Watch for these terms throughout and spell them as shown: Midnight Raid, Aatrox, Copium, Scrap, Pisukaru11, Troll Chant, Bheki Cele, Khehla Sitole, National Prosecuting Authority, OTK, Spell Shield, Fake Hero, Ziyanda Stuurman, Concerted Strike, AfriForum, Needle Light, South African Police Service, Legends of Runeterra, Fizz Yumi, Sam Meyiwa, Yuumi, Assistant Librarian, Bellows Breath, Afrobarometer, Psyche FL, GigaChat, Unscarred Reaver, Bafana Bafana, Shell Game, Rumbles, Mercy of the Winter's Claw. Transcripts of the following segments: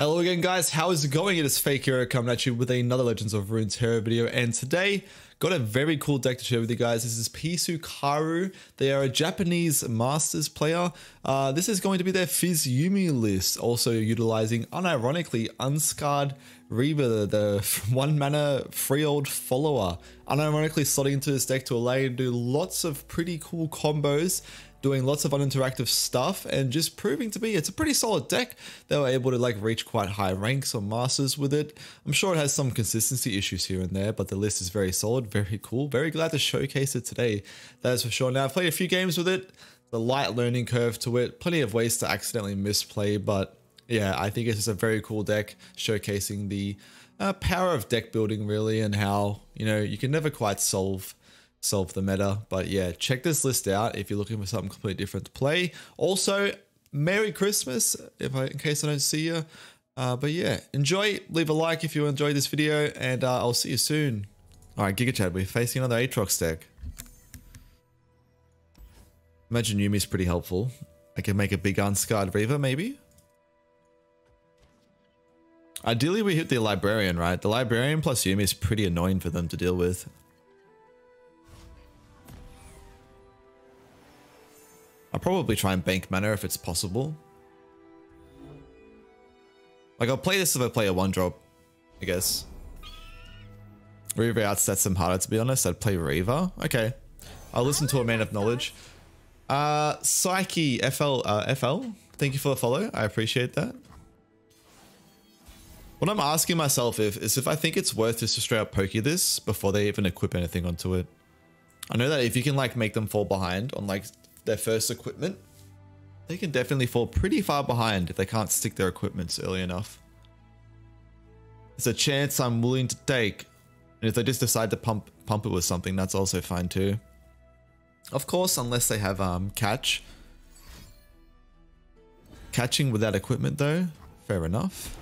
Hello again guys, how is it going? It is Fake Hero coming at you with another Legends of Runeterra video, and today got a very cool deck to share with you guys. This is Pisukaru. They are a Japanese Masters player. This is going to be their Fizz Yumi list, also utilizing unironically Unscarred Reaver, the 1-mana free old follower. Unironically slotting into this deck to allow you to do lots of pretty cool combos, doing lots of uninteractive stuff, and just proving to be it's a pretty solid deck. They were able to like reach quite high ranks or masters with it. I'm sure it has some consistency issues here and there, but the list is very solid, very cool, very glad to showcase it today, that is for sure. Now I've played a few games with it, the light learning curve to it, plenty of ways to accidentally misplay, but yeah, I think it's just a very cool deck showcasing the power of deck building really, and how, you know, you can never quite solve the meta. But yeah, check this list out if you're looking for something completely different to play. Also, Merry Christmas in case I don't see you, but yeah, enjoy, leave a like if you enjoyed this video, and I'll see you soon. All right, GigaChat, we're facing another Aatrox deck. Imagine Yuumi's pretty helpful. I can make a big Unscarred Reaver maybe. Ideally we hit the Librarian, right? The Librarian plus Yuumi is pretty annoying for them to deal with. I'll probably try and bank mana if it's possible. Like, I'll play this if I play a 1-drop, I guess. Reaver outstats them harder, to be honest. I'd play Reaver. Okay. I'll listen to a man of knowledge. Psyche FL, thank you for the follow. I appreciate that. What I'm asking myself is if I think it's worth just to straight up pokey this before they even equip anything onto it. I know that if you can, like, make them fall behind on, like, their first equipment, they can definitely fall pretty far behind if they can't stick their equipments early enough. It's a chance I'm willing to take, and if they just decide to pump it with something, that's also fine too, of course, unless they have catching without equipment though. Fair enough.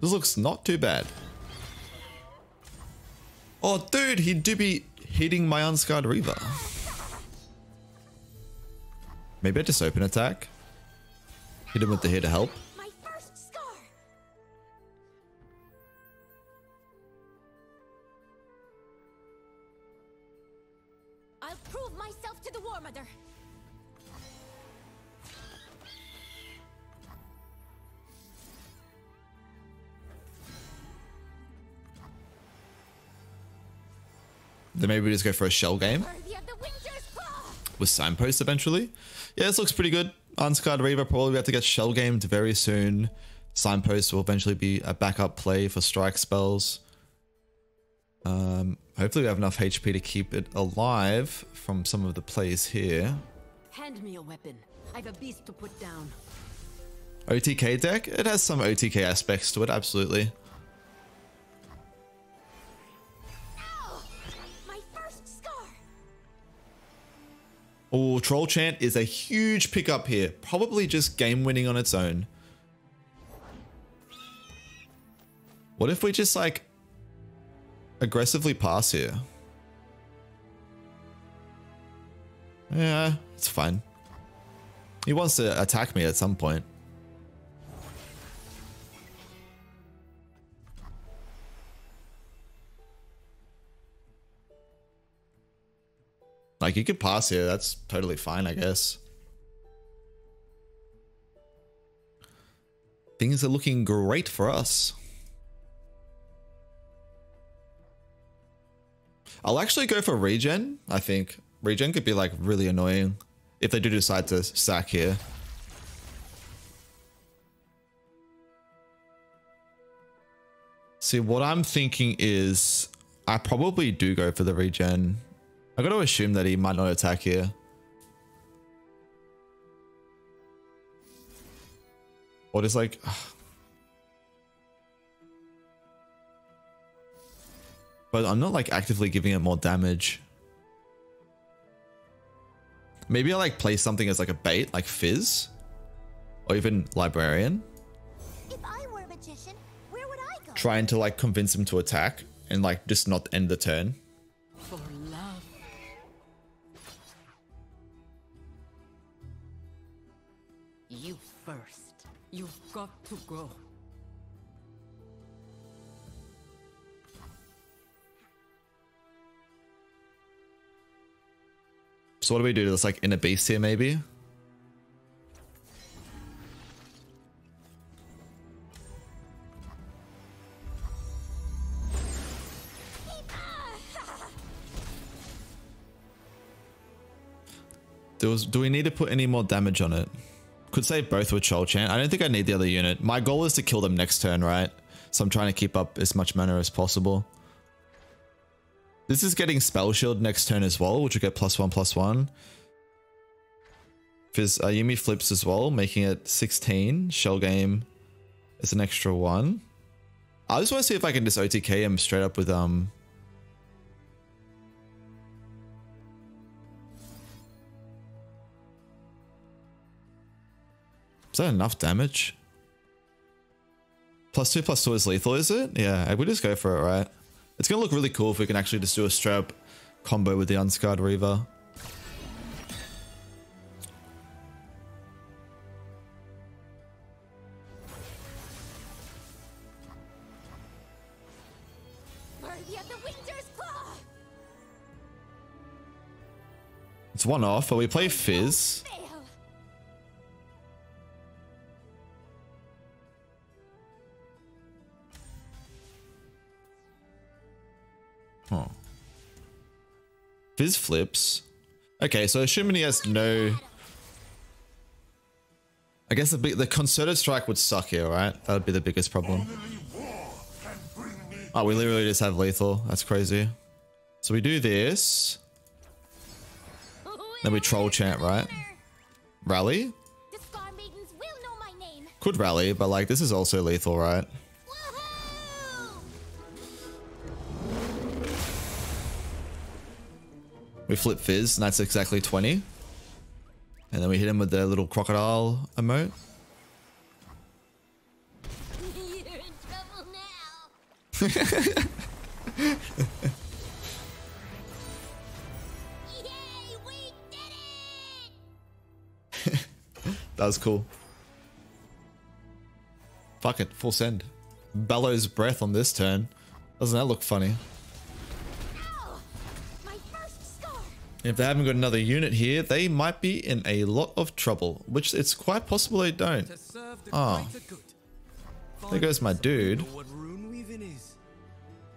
This looks not too bad. Oh dude, he do be hitting my Unscarred Reaver. Maybe I just open attack. Hit him with the hair to help. My first scar. I'll prove myself to the War Mother. Then maybe we just go for a Shell Game with Signpost eventually. Yeah, this looks pretty good. Unscarred Reaver probably have to get Shell Gamed very soon. Signpost will eventually be a backup play for strike spells. Hopefully we have enough HP to keep it alive from some of the plays here. Hand me a weapon. I have a beast to put down. OTK deck? It has some OTK aspects to it, absolutely. Oh, Troll Chant is a huge pickup here. Probably just game winning on its own. What if we just like aggressively pass here? Yeah, it's fine. He wants to attack me at some point. Like, you could pass here, that's totally fine, I guess. Things are looking great for us. I'll actually go for regen, I think. Regen could be, like, really annoying if they do decide to sack here. See, what I'm thinking is I probably do go for the regen. I got to assume that he might not attack here. Or just like... but I'm not like actively giving it more damage. Maybe I like play something as like a bait, like Fizz or even Librarian. If I were a magician, where would I go? Trying to like convince him to attack and like just not end the turn. For love. You first. You've got to go. So what do we do? There's like inner beast here maybe? Do we need to put any more damage on it? Could save both with Troll Chant. I don't think I need the other unit. My goal is to kill them next turn, right? So I'm trying to keep up as much mana as possible. This is getting Spell Shield next turn as well, which will get +1/+1. Fizz Yumi flips as well, making it 16. Shell Game is an extra 1. I just want to see if I can just OTK him straight up with Is that enough damage? +2/+2 is lethal, is it? Yeah, we just go for it, right? It's gonna look really cool if we can actually just do a straight up combo with the Unscarred Reaver. Mercy of the Winter's Claw. It's one off, but we play Fizz. Huh. Fizz flips. Okay, so assuming he has no... I guess the Concerted Strike would suck here, right? That would be the biggest problem. Oh, we literally just have lethal. That's crazy. So we do this. Then we Troll Chant, right? Rally? Could rally, but like this is also lethal, right? We flip Fizz, and that's exactly 20. And then we hit him with the little crocodile emote. You're in trouble now. Yay, we did it! That was cool. Fuck it, full send. Bellows Breath on this turn. Doesn't that look funny? If they haven't got another unit here, they might be in a lot of trouble, which it's quite possible they don't. Oh. There goes my dude.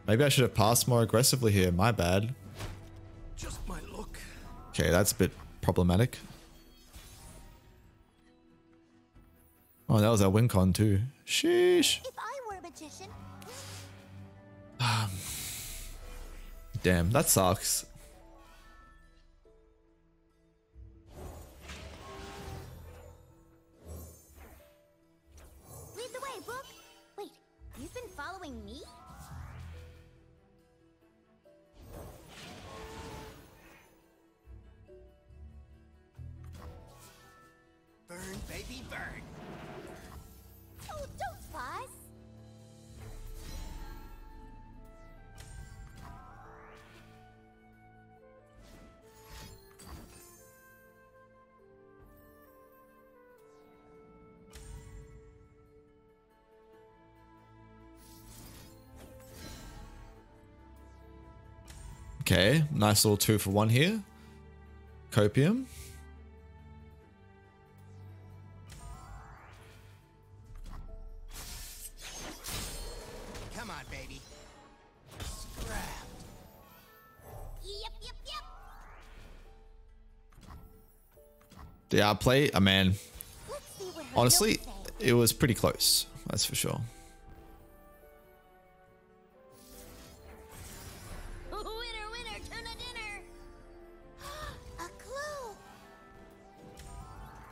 Maybe I should have passed more aggressively here, my bad. Okay, that's a bit problematic. Oh, that was our win con too. Sheesh. Damn, that sucks. Okay, nice little 2-for-1 here. Copium. Come on, baby. Scrap. Yep, yep, yep. Did I play? Oh, man. Honestly, it was pretty close. That's for sure.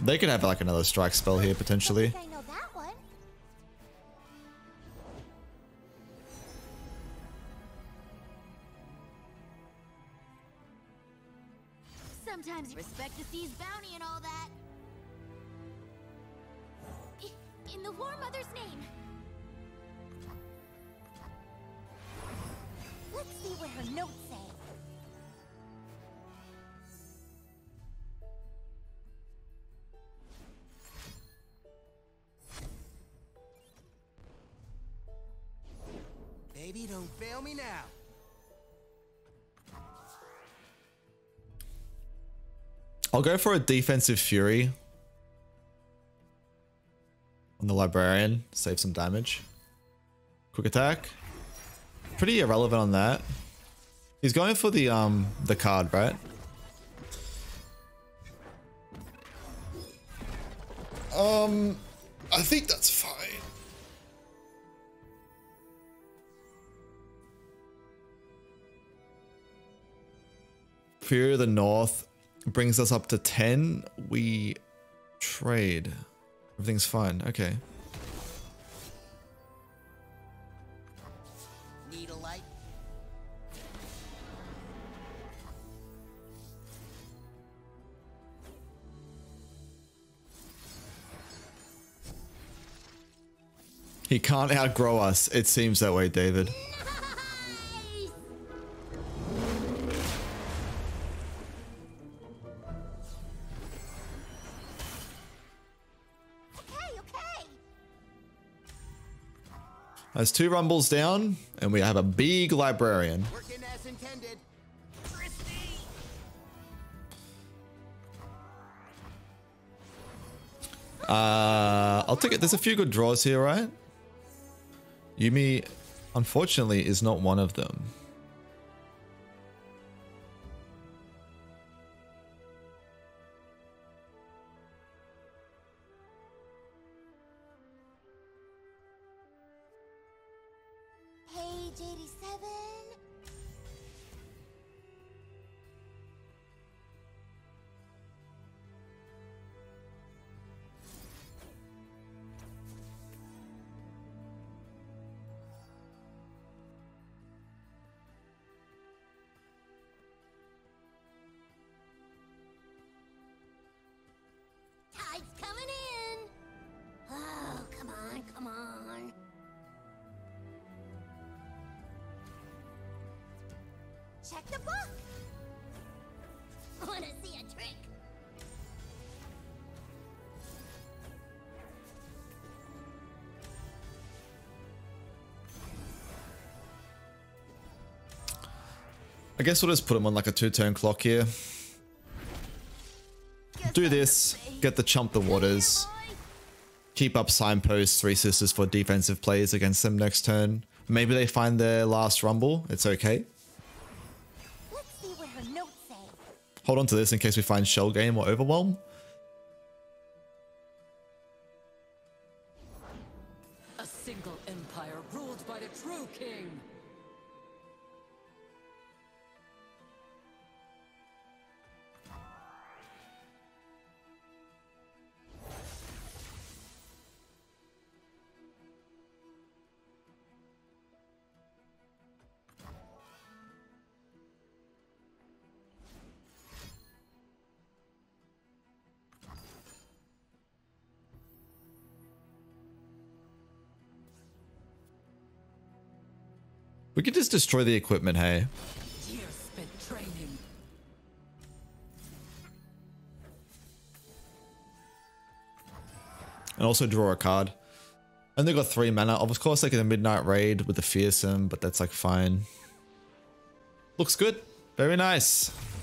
They could have like another strike spell here potentially. I know that one. Sometimes respect the sea's bounty and all that. In the War Mother's name. Let's see what her notes say. Baby, don't fail me now. I'll go for a defensive fury on the librarian, save some damage. Quick attack. Pretty irrelevant on that. He's going for the card, right? I think that's fine. Fury of the North brings us up to 10. We trade. Everything's fine. Okay. Needle Light. He can't outgrow us. It seems that way, David. There's 2 rumbles down, and we have a big librarian. Working as intended. I'll take it. There's a few good draws here, right? Yuumi, unfortunately, is not one of them. Check the book. I want to see a trick. I guess we'll just put him on like a 2-turn clock here. Do this, get the chump the waters. Keep up signposts, 3 sisters for defensive plays against them next turn. Maybe they find their last rumble. It's okay. Hold on to this in case we find Shell Game or Overwhelm. A single empire ruled by the true king. We could just destroy the equipment, hey? Years spent training. And also draw a card. And they got 3 mana. Of course, they get a Midnight Raid with the Fearsome, but that's like fine. Looks good. Very nice.